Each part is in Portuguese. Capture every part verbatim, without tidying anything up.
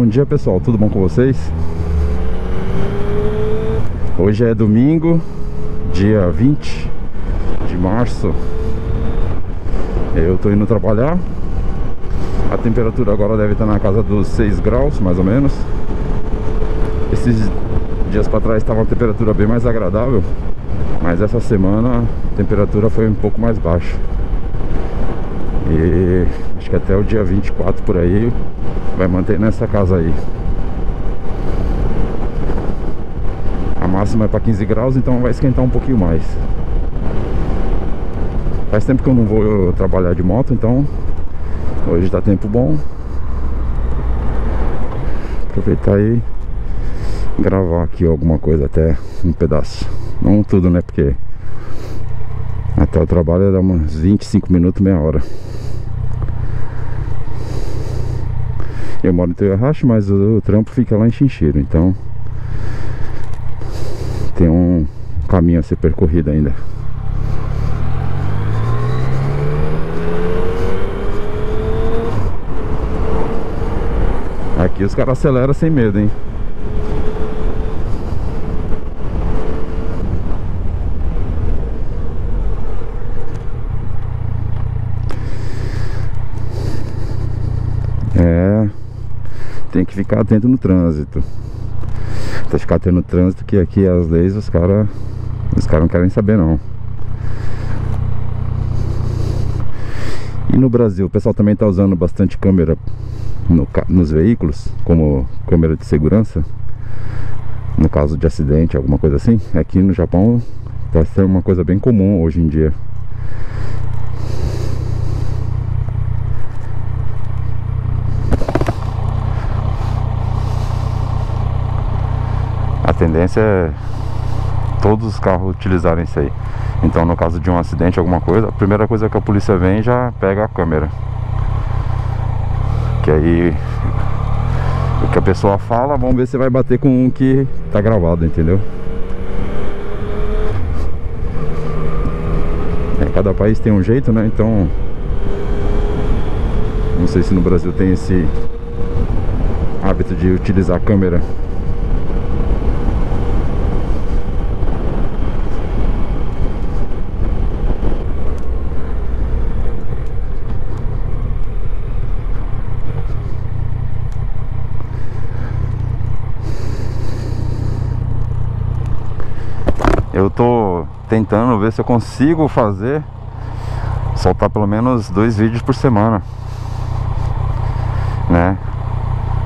Bom dia, pessoal, tudo bom com vocês? Hoje é domingo, dia vinte de março. Eu tô indo trabalhar. A temperatura agora deve estar na casa dos seis graus, mais ou menos. Esses dias para trás estava uma temperatura bem mais agradável, mas essa semana a temperatura foi um pouco mais baixa. E acho que até o dia vinte e quatro por aí vai manter nessa casa aí. A máxima é para quinze graus, então vai esquentar um pouquinho mais. Faz tempo que eu não vou trabalhar de moto, então hoje tá tempo bom. Aproveitar e gravar aqui alguma coisa, até um pedaço. Não tudo, né, porque até o trabalho dá umas vinte e cinco minutos, meia hora. Eu moro em Toyohashi, mas o trampo fica lá em Shinshiro, então tem um caminho a ser percorrido ainda. Aqui os caras aceleram sem medo, hein? É, tem que ficar atento no trânsito. Tem que ficar atento no trânsito, que aqui as leis os caras os cara não querem saber, não. E no Brasil, o pessoal também tá usando bastante câmera no, nos veículos, como câmera de segurança, no caso de acidente, alguma coisa assim. Aqui no Japão tá sendo uma coisa bem comum hoje em dia. A tendência é todos os carros utilizarem isso aí. Então, no caso de um acidente, alguma coisa, a primeira coisa que a polícia vem já pega a câmera, que aí o que a pessoa fala, vamos ver se vai bater com um que tá gravado, entendeu? É, cada país tem um jeito, né? Então não sei se no Brasil tem esse hábito de utilizar a câmera. Eu tô tentando ver se eu consigo fazer, soltar pelo menos dois vídeos por semana, né?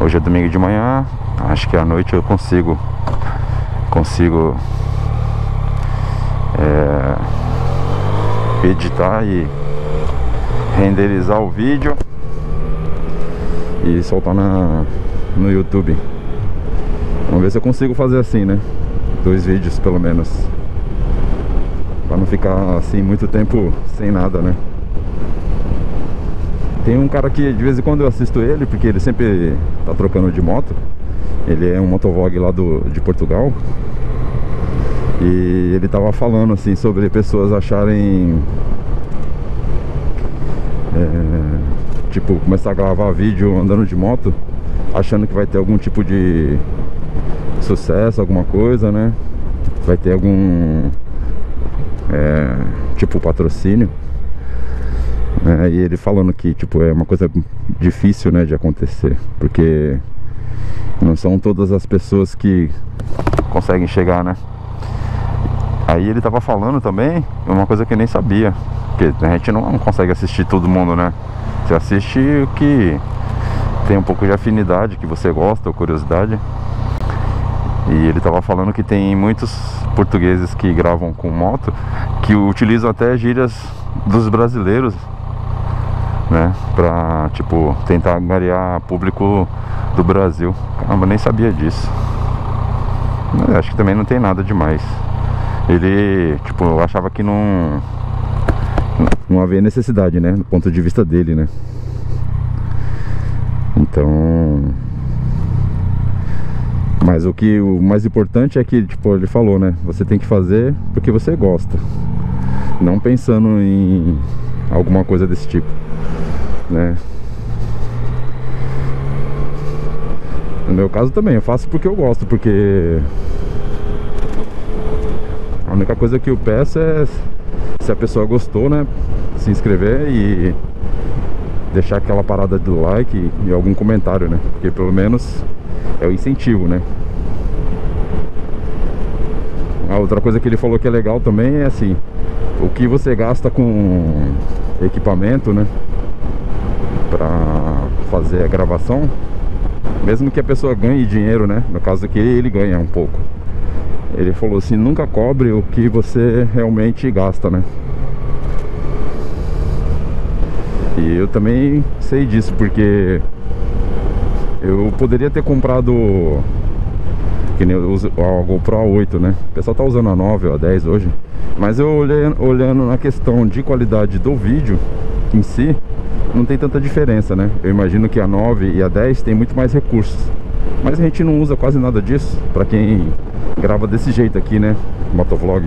Hoje é domingo de manhã, acho que à noite eu consigo Consigo é, editar e renderizar o vídeo e soltar na, no YouTube. Vamos ver se eu consigo fazer assim, né? Dois vídeos pelo menos, pra não ficar assim muito tempo sem nada, né? Tem um cara que de vez em quando eu assisto ele, porque ele sempre tá trocando de moto. Ele é um motovlog lá do, de Portugal. E ele tava falando assim sobre pessoas acharem é, tipo, começar a gravar vídeo andando de moto, achando que vai ter algum tipo de sucesso, alguma coisa, né? Vai ter algum é, tipo patrocínio, né? E ele falando que tipo é uma coisa difícil, né, de acontecer, porque não são todas as pessoas que conseguem chegar, né? Aí ele tava falando também uma coisa que eu nem sabia, porque a gente não consegue assistir todo mundo, né? Você assiste o que tem um pouco de afinidade, que você gosta ou curiosidade. E ele tava falando que tem muitos portugueses que gravam com moto que utilizam até gírias dos brasileiros, né? Pra, tipo, tentar angariar público do Brasil. Caramba, eu nem sabia disso. Mas acho que também não tem nada demais. Ele, tipo, achava que não... não havia necessidade, né? Do ponto de vista dele, né? Então... mas o que o mais importante é que, tipo, ele falou, né? Você tem que fazer porque você gosta, não pensando em alguma coisa desse tipo, né? No meu caso também, eu faço porque eu gosto, porque a única coisa que eu peço é, se a pessoa gostou, né, se inscrever e deixar aquela parada do like e algum comentário, né, porque pelo menos é o incentivo, né. A outra coisa que ele falou que é legal também é assim, o que você gasta com equipamento, né, pra fazer a gravação, mesmo que a pessoa ganhe dinheiro, né, no caso aqui ele ganha um pouco. Ele falou assim, nunca cobre o que você realmente gasta, né. E eu também sei disso, porque eu poderia ter comprado, que nem eu uso a GoPro oito, né? O pessoal tá usando a nove ou a dez hoje. Mas eu olhando, olhando na questão de qualidade do vídeo em si, não tem tanta diferença, né? Eu imagino que a nove e a dez tem muito mais recursos. Mas a gente não usa quase nada disso, pra quem grava desse jeito aqui, né? Motovlog.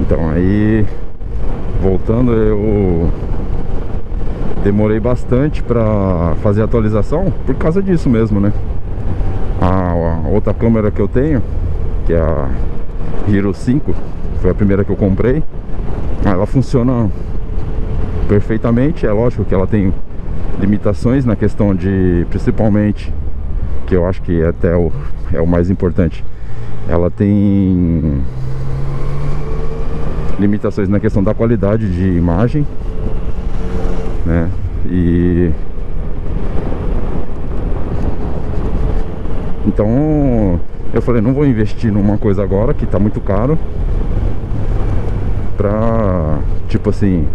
Então aí, voltando, eu demorei bastante para fazer a atualização por causa disso mesmo, né? A, a outra câmera que eu tenho, que é a Hero cinco, foi a primeira que eu comprei. Ela funciona perfeitamente, é lógico que ela tem limitações na questão de, principalmente, que eu acho que até o, é o mais importante, ela tem limitações na questão da qualidade de imagem, né? E então eu falei, não vou investir numa coisa agora que tá muito caro, pra tipo assim,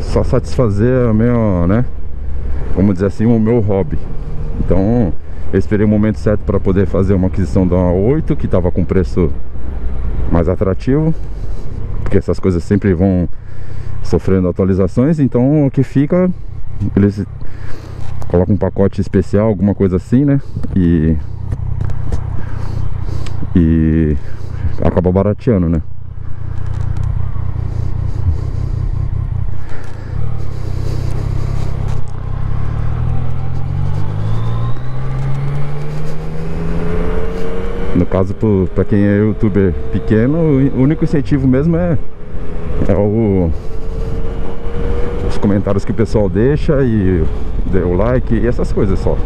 só satisfazer a minha, né, vamos dizer assim, o meu hobby. Então eu esperei o momento certo para poder fazer uma aquisição da oito, que tava com preço mais atrativo, porque essas coisas sempre vão sofrendo atualizações. Então o que fica, eles colocam um pacote especial, alguma coisa assim, né, e e acaba barateando, né. No caso, para quem é youtuber pequeno, o único incentivo mesmo é É o, os comentários que o pessoal deixa e dê o like e essas coisas só,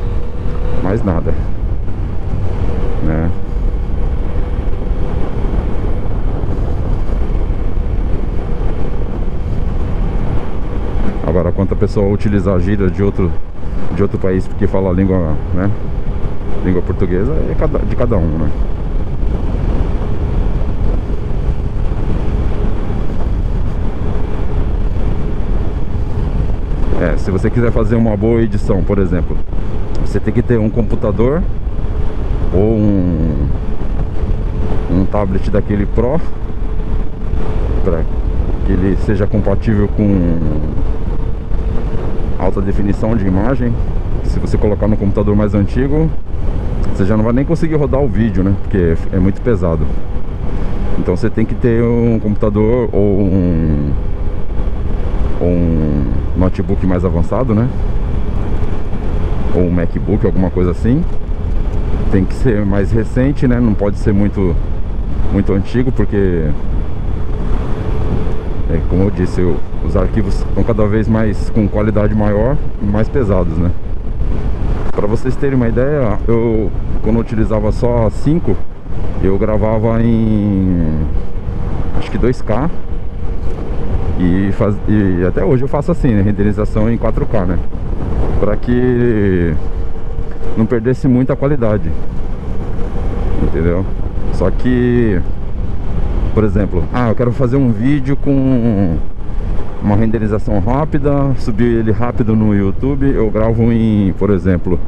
mais nada, né? Agora, quanto a pessoa utilizar a gíria de outro, de outro país porque fala a língua, né, língua portuguesa, é de cada um, né? É, se você quiser fazer uma boa edição, por exemplo, você tem que ter um computador ou um, um tablet daquele Pro, para que ele seja compatível com alta definição de imagem. Se você colocar no computador mais antigo, você já não vai nem conseguir rodar o vídeo, né, porque é muito pesado. Então você tem que ter um computador ou um um notebook mais avançado, né, ou um MacBook, alguma coisa assim. Tem que ser mais recente, né, não pode ser muito muito antigo, porque é, como eu disse, eu, os arquivos estão cada vez mais com qualidade maior e mais pesados, né. Para vocês terem uma ideia, eu quando eu utilizava só a cinco, eu gravava em acho que dois K. E, faz, e até hoje eu faço assim, né, renderização em quatro K, né, para que não perdesse muita qualidade, entendeu? Só que, por exemplo, ah, eu quero fazer um vídeo com uma renderização rápida, subir ele rápido no YouTube, eu gravo em, por exemplo,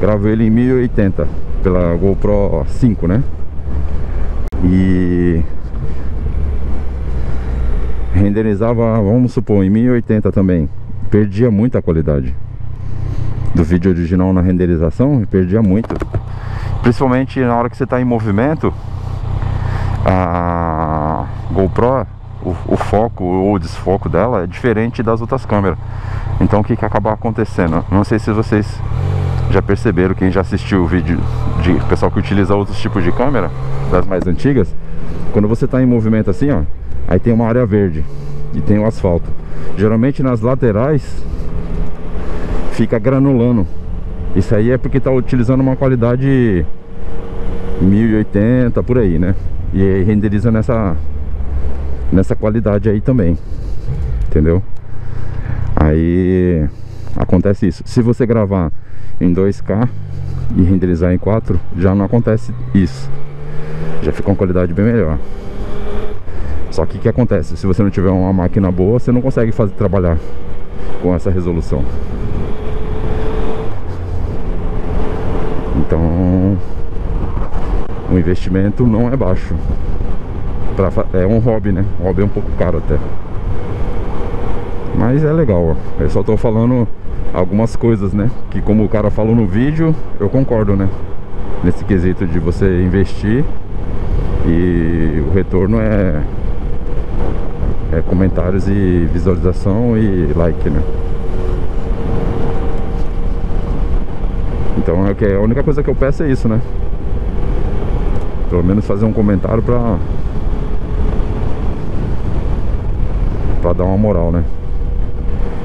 gravo ele em mil e oitenta pela GoPro cinco, né, e renderizava, vamos supor, em mil e oitenta também. Perdia muita qualidade do vídeo original na renderização, perdia muito, principalmente na hora que você está em movimento. A GoPro, o, o foco ou o desfoco dela é diferente das outras câmeras. Então o que que acaba acontecendo? Não sei se vocês já perceberam, quem já assistiu o vídeo de pessoal que utiliza outros tipos de câmera, das mais antigas, quando você está em movimento assim, ó, aí tem uma área verde e tem o asfalto. Geralmente nas laterais fica granulando. Isso aí é porque está utilizando uma qualidade mil e oitenta por aí, né? E aí renderiza nessa, nessa qualidade aí também, entendeu? Aí acontece isso. Se você gravar em dois K e renderizar em quatro, já não acontece isso, já fica uma qualidade bem melhor. Só que o que acontece? Se você não tiver uma máquina boa, você não consegue fazer, trabalhar com essa resolução. Então o investimento não é baixo pra, é um hobby, né? O hobby é um pouco caro até, mas é legal, ó. Eu só tô falando algumas coisas, né, que como o cara falou no vídeo, eu concordo, né, nesse quesito de você investir e o retorno é, é comentários e visualização e like, né. Então okay, a única coisa que eu peço é isso, né, pelo menos fazer um comentário pra, pra dar uma moral, né.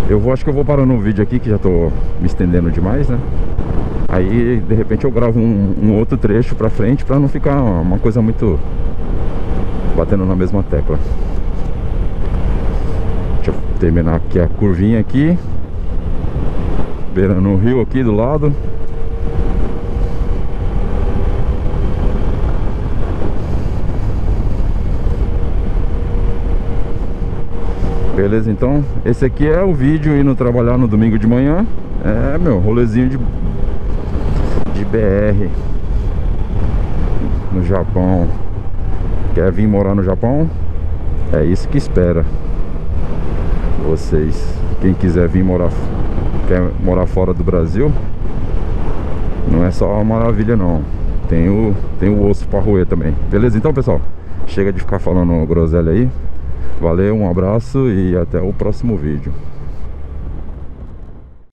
Eu vou, acho que eu vou parando o vídeo aqui, que já tô me estendendo demais, né? Aí, de repente, eu gravo um, um outro trecho pra frente, pra não ficar uma coisa muito batendo na mesma tecla. Deixa eu terminar aqui a curvinha aqui, beirando o rio aqui do lado. Beleza, então esse aqui é o vídeo indo trabalhar no domingo de manhã. É, meu, rolezinho de, de B R no Japão. Quer vir morar no Japão? É isso que espera vocês. Quem quiser vir morar, quer morar fora do Brasil, não é só uma maravilha não. Tem o, tem o osso pra roer também. Beleza, então pessoal, chega de ficar falando groselha aí. Valeu, um abraço e até o próximo vídeo.